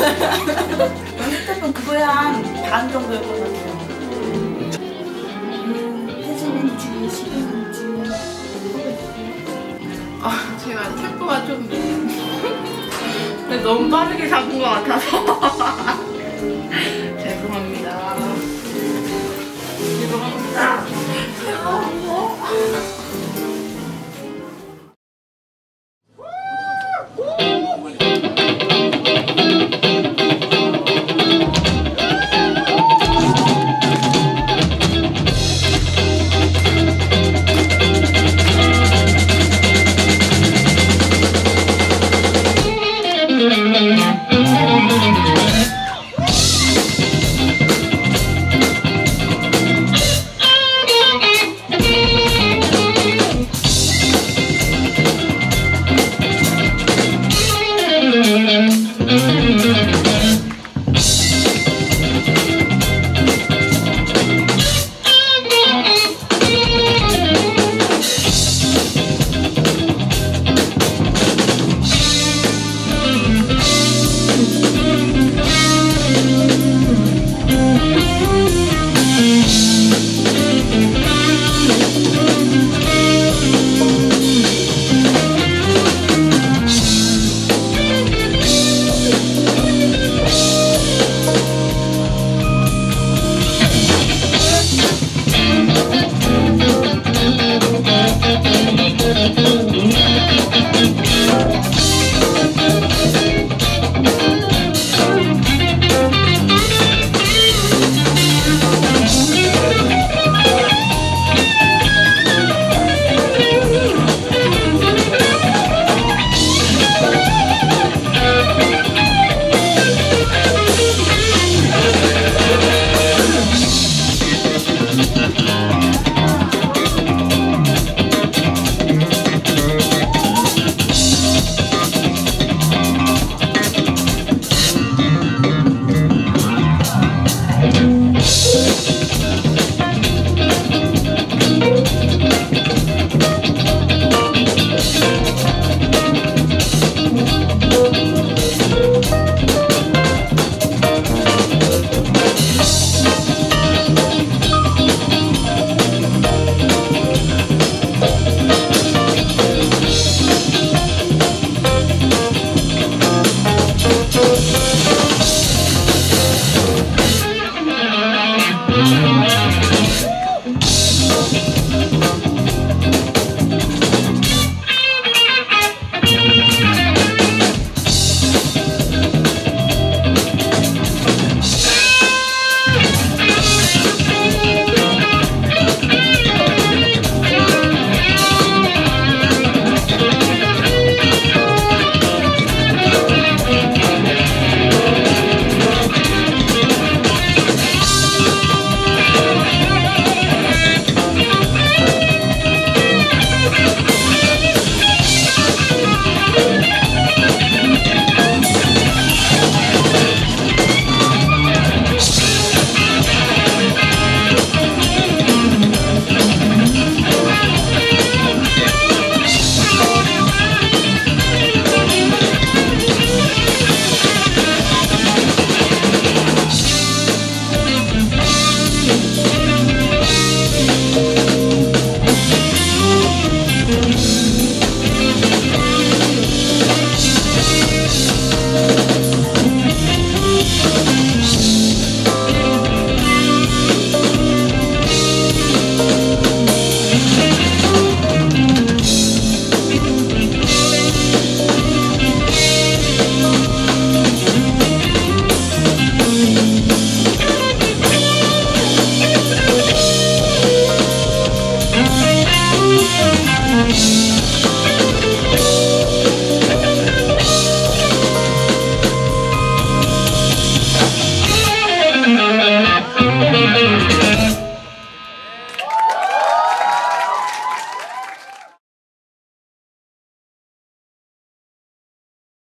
연습했던 그거야 한 반 정도였거든요. 혜진인지 시경인지 제가 템포가 좀 근데 너무 빠르게 잡은 것 같아서 죄송합니다. 죄송합니다. 죄송합니다.